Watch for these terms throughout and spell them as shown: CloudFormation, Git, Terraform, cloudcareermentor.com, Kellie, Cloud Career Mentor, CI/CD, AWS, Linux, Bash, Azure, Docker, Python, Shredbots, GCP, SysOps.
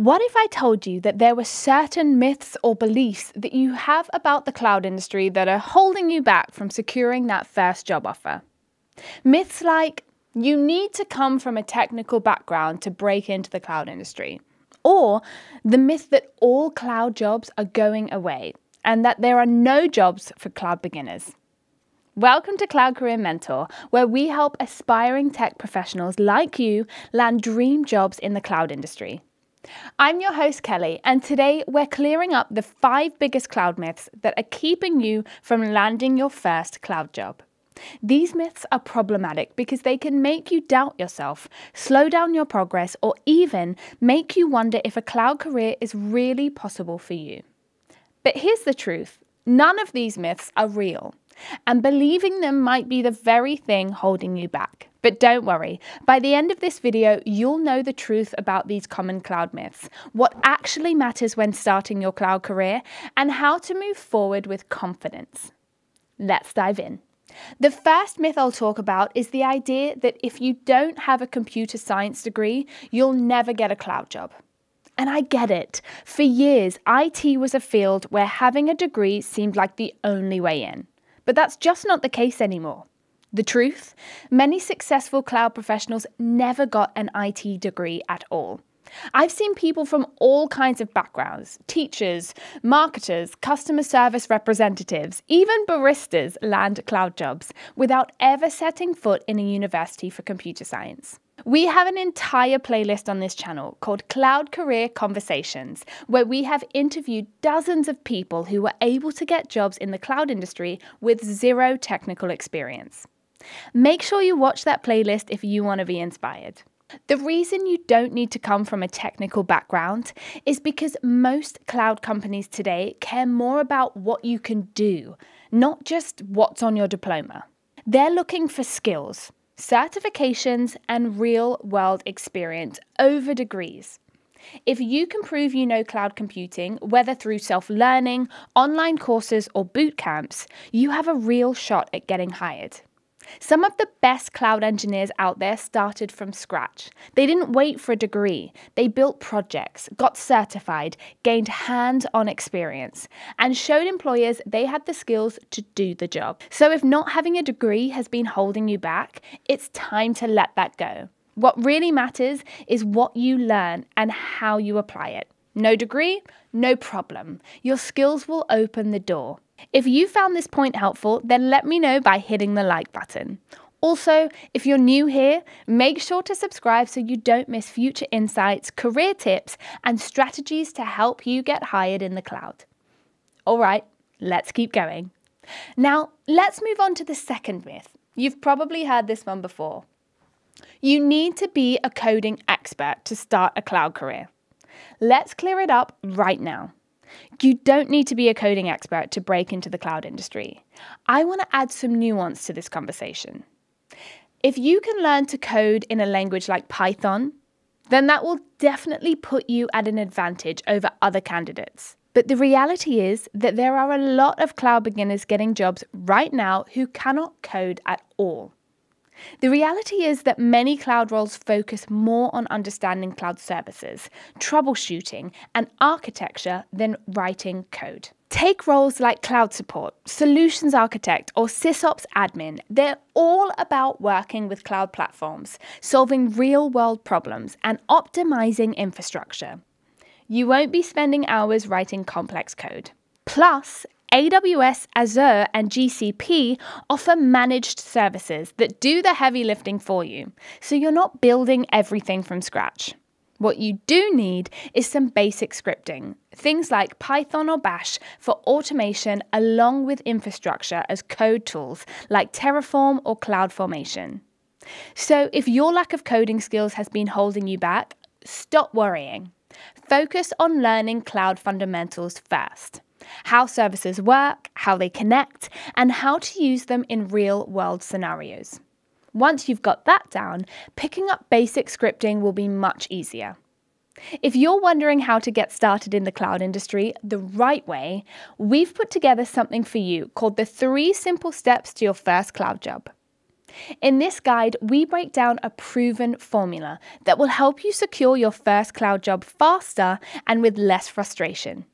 What if I told you that there were certain myths or beliefs that you have about the cloud industry that are holding you back from securing that first job offer? Myths like, you need to come from a technical background to break into the cloud industry. Or the myth that all cloud jobs are going away and that there are no jobs for cloud beginners. Welcome to Cloud Career Mentor, where we help aspiring tech professionals like you land dream jobs in the cloud industry. I'm your host, Kelly, and today we're clearing up the 5 biggest cloud myths that are keeping you from landing your first cloud job. These myths are problematic because they can make you doubt yourself, slow down your progress, or even make you wonder if a cloud career is really possible for you. But here's the truth. None of these myths are real, and believing them might be the very thing holding you back. But don't worry, by the end of this video, you'll know the truth about these common cloud myths, what actually matters when starting your cloud career, and how to move forward with confidence. Let's dive in. The first myth I'll talk about is the idea that if you don't have a computer science degree, you'll never get a cloud job. And I get it. For years, IT was a field where having a degree seemed like the only way in. But that's just not the case anymore. The truth? Many successful cloud professionals never got an IT degree at all. I've seen people from all kinds of backgrounds, teachers, marketers, customer service representatives, even baristas land cloud jobs without ever setting foot in a university for computer science. We have an entire playlist on this channel called Cloud Career Conversations, where we have interviewed dozens of people who were able to get jobs in the cloud industry with zero technical experience. Make sure you watch that playlist if you want to be inspired. The reason you don't need to come from a technical background is because most cloud companies today care more about what you can do, not just what's on your diploma. They're looking for skills, certifications, and real-world experience over degrees. If you can prove you know cloud computing, whether through self-learning, online courses, or boot camps, you have a real shot at getting hired. Some of the best cloud engineers out there started from scratch. They didn't wait for a degree. They built projects, got certified, gained hands-on experience, and showed employers they had the skills to do the job. So if not having a degree has been holding you back, it's time to let that go. What really matters is what you learn and how you apply it. No degree, no problem. Your skills will open the door. If you found this point helpful, then let me know by hitting the like button. Also, if you're new here, make sure to subscribe so you don't miss future insights, career tips, and strategies to help you get hired in the cloud. All right, let's keep going. Now, let's move on to the second myth. You've probably heard this one before. You need to be a coding expert to start a cloud career. Let's clear it up right now. You don't need to be a coding expert to break into the cloud industry. I want to add some nuance to this conversation. If you can learn to code in a language like Python, then that will definitely put you at an advantage over other candidates. But the reality is that there are a lot of cloud beginners getting jobs right now who cannot code at all. The reality is that many cloud roles focus more on understanding cloud services, troubleshooting, and architecture than writing code. Take roles like cloud support, solutions architect, or SysOps admin. They're all about working with cloud platforms, solving real-world problems, and optimizing infrastructure. You won't be spending hours writing complex code. Plus, AWS, Azure, and GCP offer managed services that do the heavy lifting for you, so you're not building everything from scratch. What you do need is some basic scripting, things like Python or Bash for automation along with infrastructure as code tools like Terraform or CloudFormation. So if your lack of coding skills has been holding you back, stop worrying. Focus on learning cloud fundamentals first. How services work, how they connect, and how to use them in real-world scenarios. Once you've got that down, picking up basic scripting will be much easier. If you're wondering how to get started in the cloud industry the right way, we've put together something for you called the 3 Simple Steps to Your First Cloud Job. In this guide, we break down a proven formula that will help you secure your first cloud job faster and with less frustration.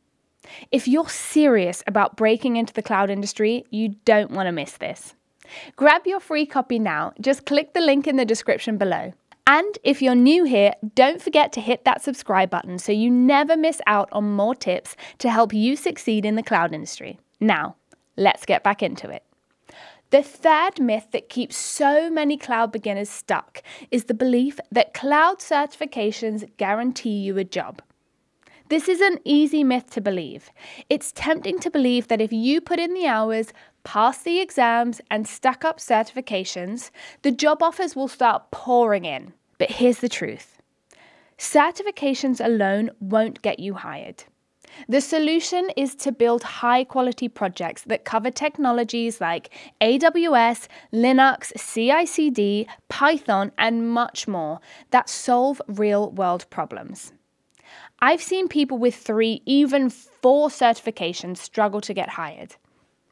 If you're serious about breaking into the cloud industry, you don't want to miss this. Grab your free copy now. Just click the link in the description below. And if you're new here, don't forget to hit that subscribe button so you never miss out on more tips to help you succeed in the cloud industry. Now, let's get back into it. The third myth that keeps so many cloud beginners stuck is the belief that cloud certifications guarantee you a job. This is an easy myth to believe. It's tempting to believe that if you put in the hours, pass the exams, and stack up certifications, the job offers will start pouring in. But here's the truth. Certifications alone won't get you hired. The solution is to build high-quality projects that cover technologies like AWS, Linux, CI/CD, Python, and much more that solve real-world problems. I've seen people with 3, even 4 certifications struggle to get hired.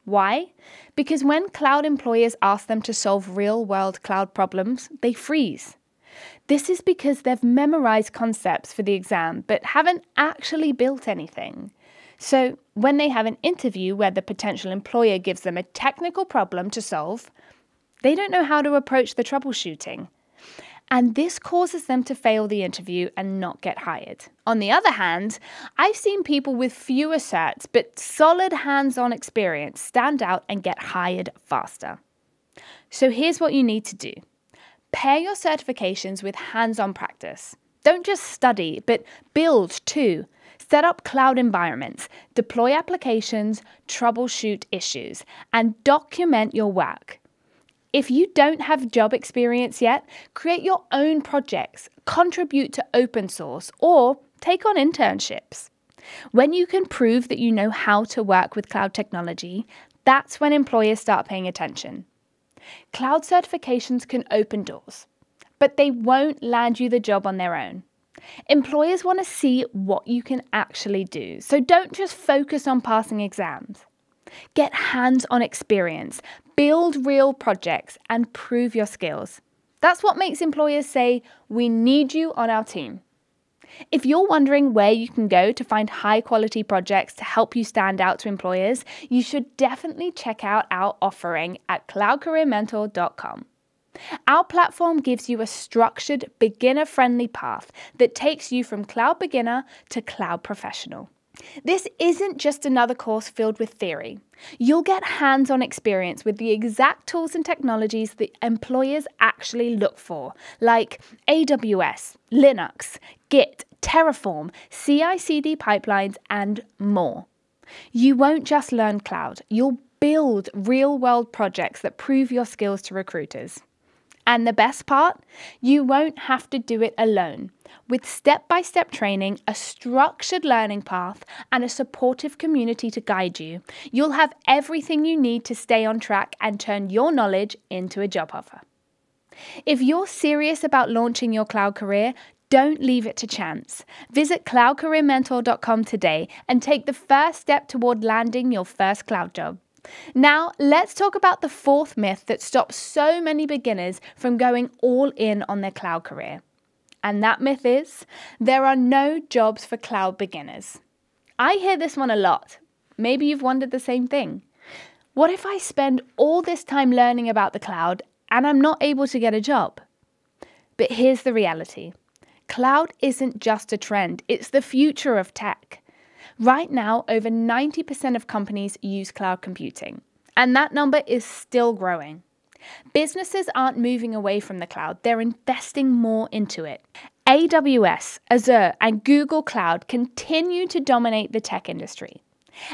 Why? Because when cloud employers ask them to solve real-world cloud problems, they freeze. This is because they've memorized concepts for the exam but haven't actually built anything. So when they have an interview where the potential employer gives them a technical problem to solve, they don't know how to approach the troubleshooting. And this causes them to fail the interview and not get hired. On the other hand, I've seen people with fewer certs but solid hands-on experience stand out and get hired faster. So here's what you need to do. Pair your certifications with hands-on practice. Don't just study, but build too. Set up cloud environments, deploy applications, troubleshoot issues, and document your work. If you don't have job experience yet, create your own projects, contribute to open source, or take on internships. When you can prove that you know how to work with cloud technology, that's when employers start paying attention. Cloud certifications can open doors, but they won't land you the job on their own. Employers want to see what you can actually do, so don't just focus on passing exams. Get hands-on experience, build real projects, and prove your skills. That's what makes employers say, "We need you on our team." If you're wondering where you can go to find high-quality projects to help you stand out to employers, you should definitely check out our offering at cloudcareermentor.com. Our platform gives you a structured, beginner-friendly path that takes you from cloud beginner to cloud professional. This isn't just another course filled with theory. You'll get hands-on experience with the exact tools and technologies that employers actually look for, like AWS, Linux, Git, Terraform, CI/CD pipelines, and more. You won't just learn cloud, you'll build real-world projects that prove your skills to recruiters. And the best part? You won't have to do it alone. With step-by-step training, a structured learning path, and a supportive community to guide you, you'll have everything you need to stay on track and turn your knowledge into a job offer. If you're serious about launching your cloud career, don't leave it to chance. Visit cloudcareermentor.com today and take the first step toward landing your first cloud job. Now, let's talk about the fourth myth that stops so many beginners from going all in on their cloud career. And that myth is, there are no jobs for cloud beginners. I hear this one a lot. Maybe you've wondered the same thing. What if I spend all this time learning about the cloud and I'm not able to get a job? But here's the reality. Cloud isn't just a trend, it's the future of tech. Right now, over 90% of companies use cloud computing, and that number is still growing. Businesses aren't moving away from the cloud, they're investing more into it. AWS, Azure, and Google Cloud continue to dominate the tech industry,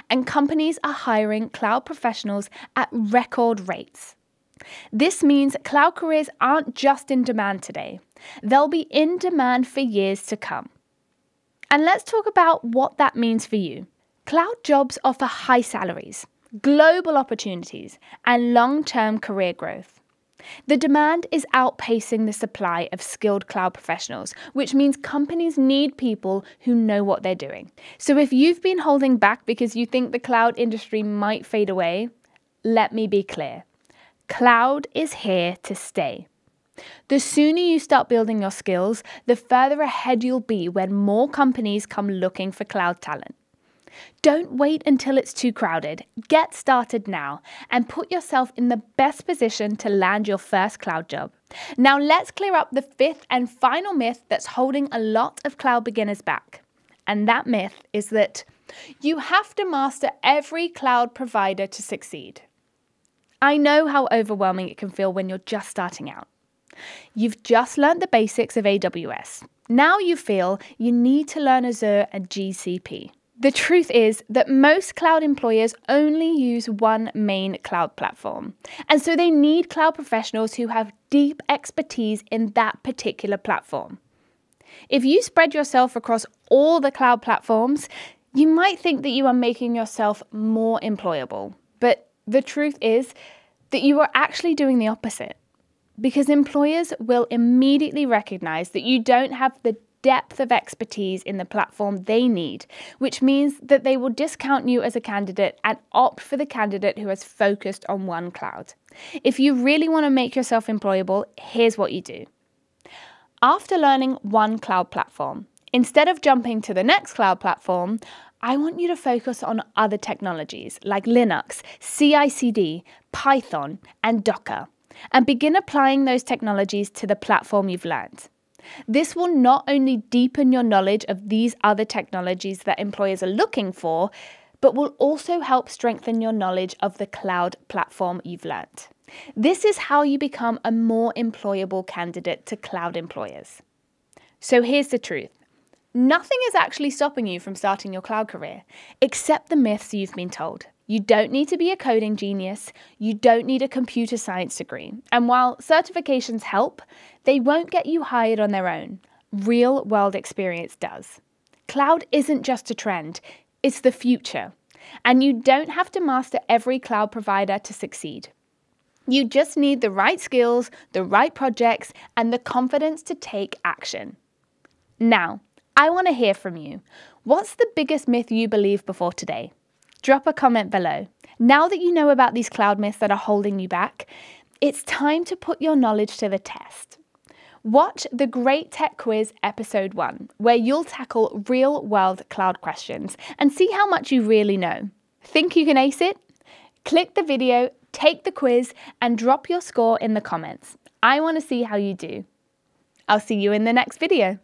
and companies are hiring cloud professionals at record rates. This means cloud careers aren't just in demand today, they'll be in demand for years to come. And let's talk about what that means for you. Cloud jobs offer high salaries, global opportunities, and long-term career growth. The demand is outpacing the supply of skilled cloud professionals, which means companies need people who know what they're doing. So if you've been holding back because you think the cloud industry might fade away, let me be clear. Cloud is here to stay. The sooner you start building your skills, the further ahead you'll be when more companies come looking for cloud talent. Don't wait until it's too crowded. Get started now and put yourself in the best position to land your first cloud job. Now let's clear up the fifth and final myth that's holding a lot of cloud beginners back. And that myth is that you have to master every cloud provider to succeed. I know how overwhelming it can feel when you're just starting out. You've just learned the basics of AWS. Now you feel you need to learn Azure and GCP. The truth is that most cloud employers only use one main cloud platform, and so they need cloud professionals who have deep expertise in that particular platform. If you spread yourself across all the cloud platforms, you might think that you are making yourself more employable, but the truth is that you are actually doing the opposite. Because employers will immediately recognize that you don't have the depth of expertise in the platform they need, which means that they will discount you as a candidate and opt for the candidate who has focused on one cloud. If you really want to make yourself employable, here's what you do. After learning one cloud platform, instead of jumping to the next cloud platform, I want you to focus on other technologies like Linux, CI/CD, Python, and Docker, and begin applying those technologies to the platform you've learned. This will not only deepen your knowledge of these other technologies that employers are looking for, but will also help strengthen your knowledge of the cloud platform you've learned. This is how you become a more employable candidate to cloud employers. So here's the truth. Nothing is actually stopping you from starting your cloud career, except the myths you've been told. You don't need to be a coding genius, you don't need a computer science degree, and while certifications help, they won't get you hired on their own. Real-world experience does. Cloud isn't just a trend, it's the future, and you don't have to master every cloud provider to succeed. You just need the right skills, the right projects, and the confidence to take action. Now, I want to hear from you. What's the biggest myth you believe before today? Drop a comment below. Now that you know about these cloud myths that are holding you back, it's time to put your knowledge to the test. Watch The Great Tech Quiz Episode 1, where you'll tackle real-world cloud questions and see how much you really know. Think you can ace it? Click the video, take the quiz, and drop your score in the comments. I want to see how you do. I'll see you in the next video.